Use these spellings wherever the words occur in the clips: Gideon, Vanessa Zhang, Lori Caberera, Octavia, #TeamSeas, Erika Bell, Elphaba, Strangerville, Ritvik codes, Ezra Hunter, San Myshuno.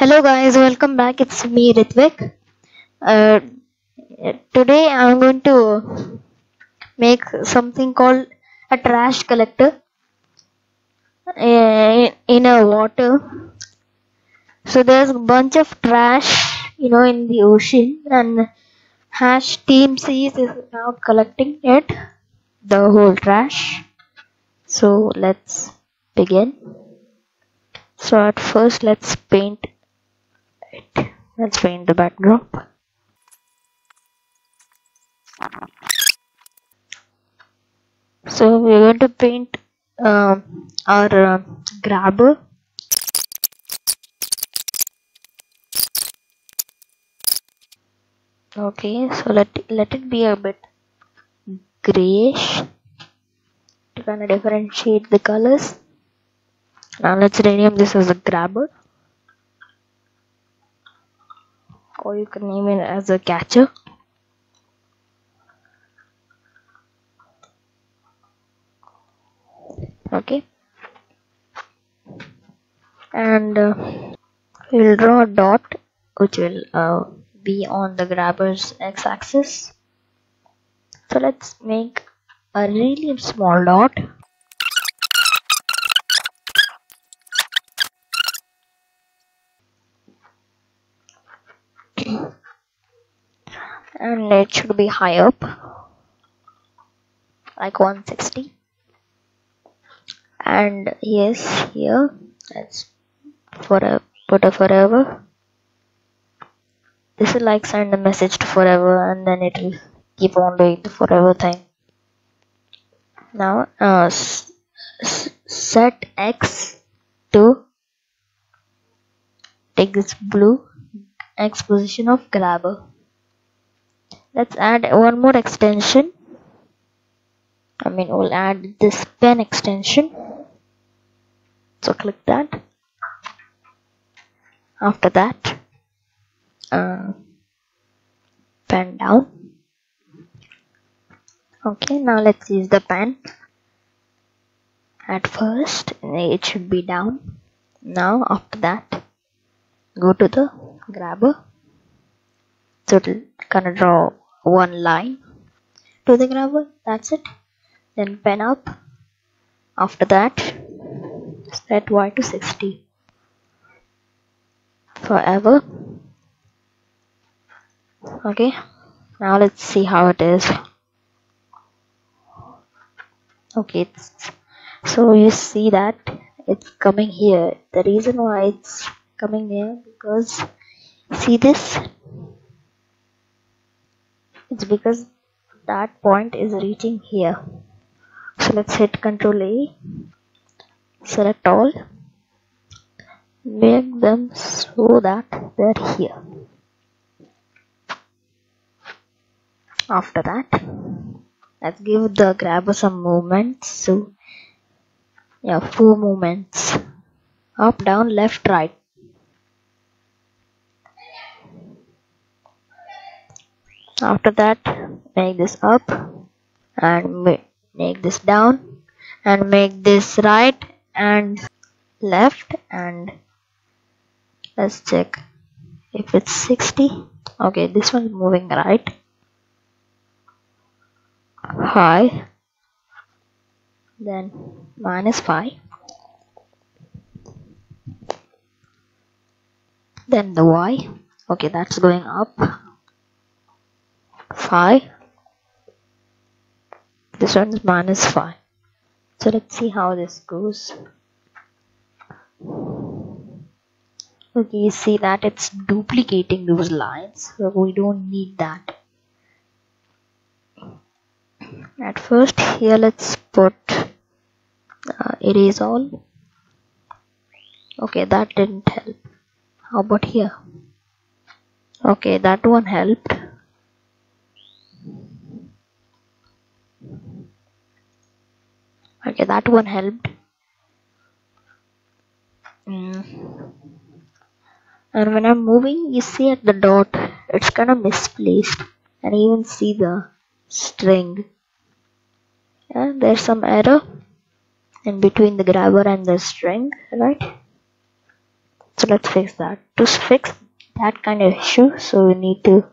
Hello guys, welcome back. It's me, Ritvik. Today I'm going to make something called a trash collector in a water. So there's a bunch of trash, in the ocean, and #TeamSeas is now collecting it, the whole trash. So let's begin. So at first let's paint it. Let's paint the backdrop. So we're going to paint our grabber. Okay, so let it be a bit grayish to kind of differentiate the colors. Now let's rename this as a grabber, or you can name it as a catcher. Okay, and we'll draw a dot which will be on the grabber's x-axis. So let's make a really small dot. And it should be high up, like 160. And yes, here, that's forever. This will like send a message to forever, and then it will keep on doing the forever thing. Now, set X to take this blue X position of grabber. Let's add one more extension. We'll add this pen extension. So click that. After that, pen down. Okay, now let's use the pen. At first, it should be down. Now, after that, go to the grabber. So it'll kind of draw one line to the grabber. That's it. Then pen up. After that, set Y to 60. Forever. Okay. Now let's see how it is. Okay. So you see that it's coming here. The reason why it's coming here because see this. It's because that point is reaching here. So let's hit Ctrl A, select all, make them so that they're here. After that, let's give the grabber some movements. So, yeah, 4 movements: up, down, left, right. After that, make this up and make this down and make this right and left, and let's check if it's 60. Okay, this one's moving right. High. Then -5. Then the Y. Okay, that's going up. 5. This one is -5. So let's see how this goes. Okay, you see that it's duplicating those lines. So we don't need that. At first, here let's put erase all. Okay, that didn't help. How about here? Okay, that one helped. Okay, that one helped. And when I'm moving, you see at the dot, it's kind of misplaced. And you even see the string. And there's some error in between the grabber and the string, right? So let's fix that. To fix that kind of issue, so we need to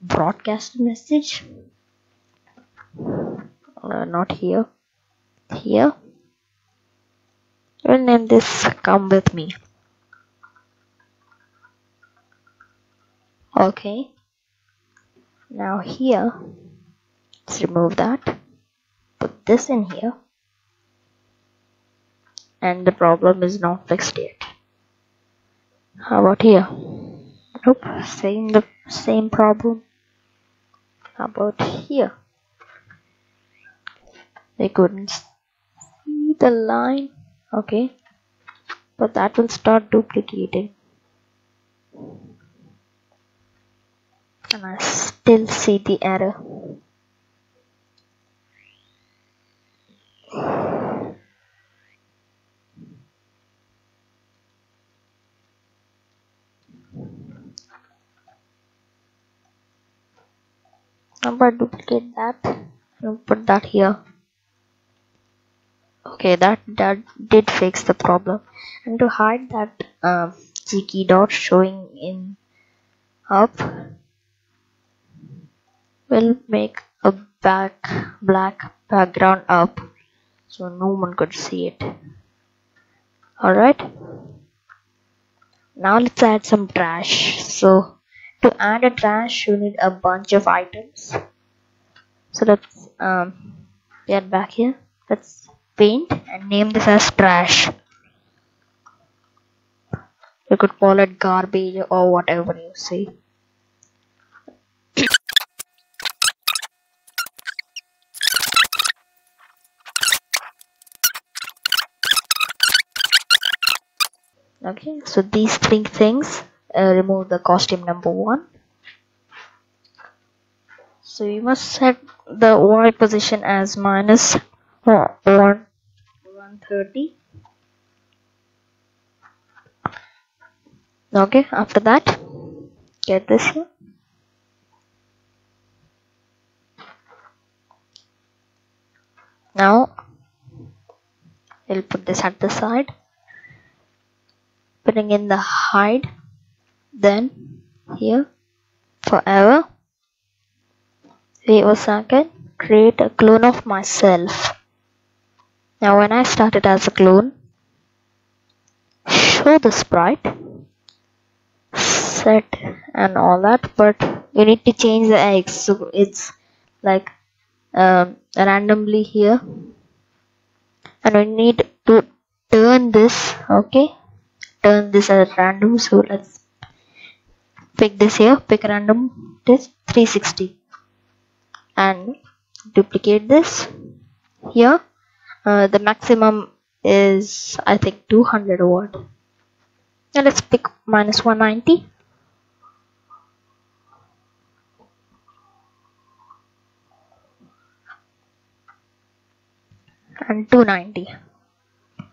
broadcast a message. Not here, here. We'll name this "Come with me." Okay. Now here, let's remove that. Put this in here, and the problem is not fixed yet. How about here? Nope, same problem. How about here? They couldn't see the line. Okay, but that will start duplicating, and I still see the error. I'm going to duplicate that and put that here. Okay, that did fix the problem. And to hide that cheeky dot showing in up, we'll make a black background up so no one could see it. Alright, now let's add some trash. So to add a trash, you need a bunch of items. So let's get back here. Let's paint and name this as trash. You could call it garbage or whatever you see. Okay, so these three things, remove the costume number 1. So you must set the Y position as minus 130. Okay, after that, get this here. Now we'll put this at the side, putting in the hide, then here forever. Wait a second, create a clone of myself. Now when I started as a clone, show the sprite, set and all that, but you need to change the X, so it's like randomly here, and we need to turn this, okay, turn this as random. So let's pick this here, pick random, this 360, and duplicate this here. The maximum is, I think, 200 watt. Now let's pick minus 190. And 290.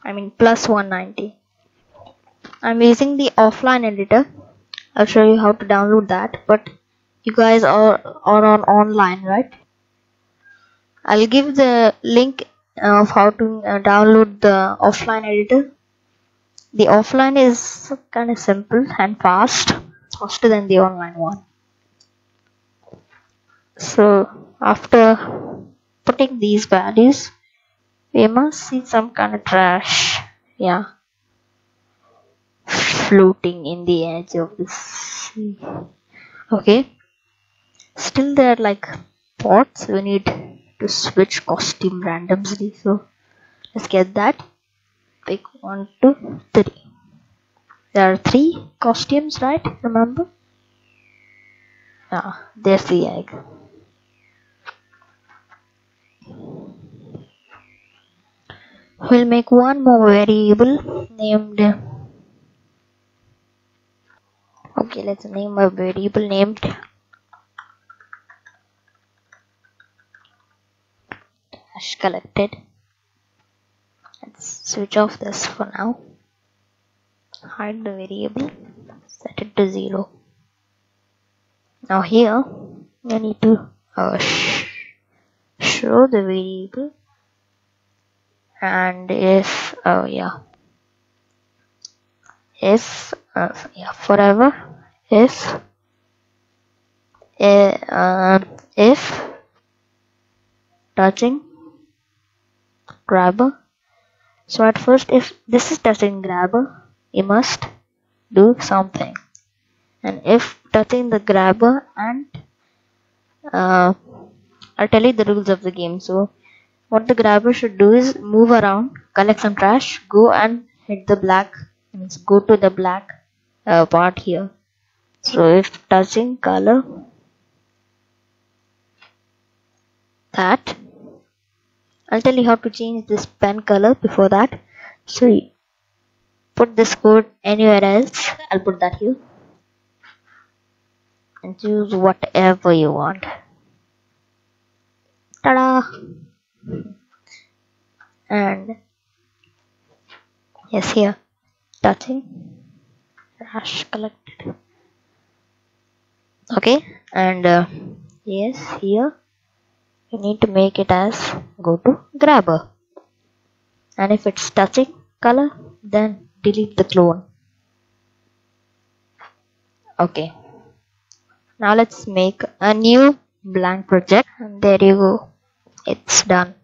I mean plus 190. I'm using the offline editor. I'll show you how to download that. But you guys are on online, right? I'll give the link of how to download the offline editor. The offline is kind of simple and fast, faster than the online one. So after putting these values, we must see some kind of trash, yeah, floating in the edge of the sea. Okay, still there like pots. We need to switch costume randomly, so let's get that. Pick 1, 2, 3. There are 3 costumes, right? Remember? Ah, there's the egg. We'll make one more variable named. Okay, let's name a variable named collected. Let's switch off this for now. Hide the variable, set it to 0. Now here we need to show the variable, and if forever if touching grabber. So at first, if this is touching grabber, you must do something, and if touching the grabber, and I'll tell you the rules of the game. So what the grabber should do is move around, collect some trash, go and hit the black, means go to the black part here. So if touching color that, I'll tell you how to change this pen color before that. So put this code anywhere else, I'll put that here, and choose whatever you want. Ta-da! And yes, here touching trash collected. Okay, and yes, here you need to make it as go to grabber, and if it's touching color, then delete the clone. Okay, now let's make a new blank project, and there you go, it's done.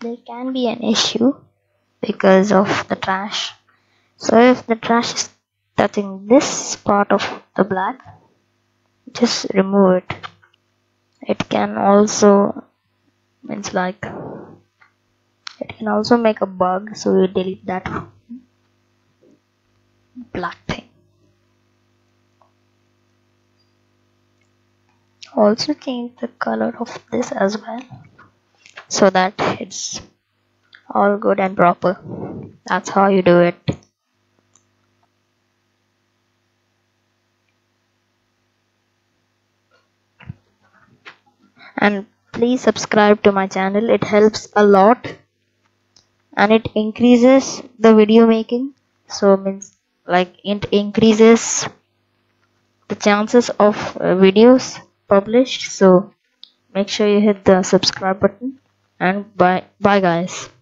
There can be an issue because of the trash. So if the trash is touching this part of the black, just remove it. It can also, it's like, it can also make a bug, so you delete that black thing. Also change the color of this as well, so that it's all good and proper. That's how you do it. And please subscribe to my channel, it helps a lot, and it increases the video making, so means like it increases the chances of videos published. So make sure you hit the subscribe button. And bye guys.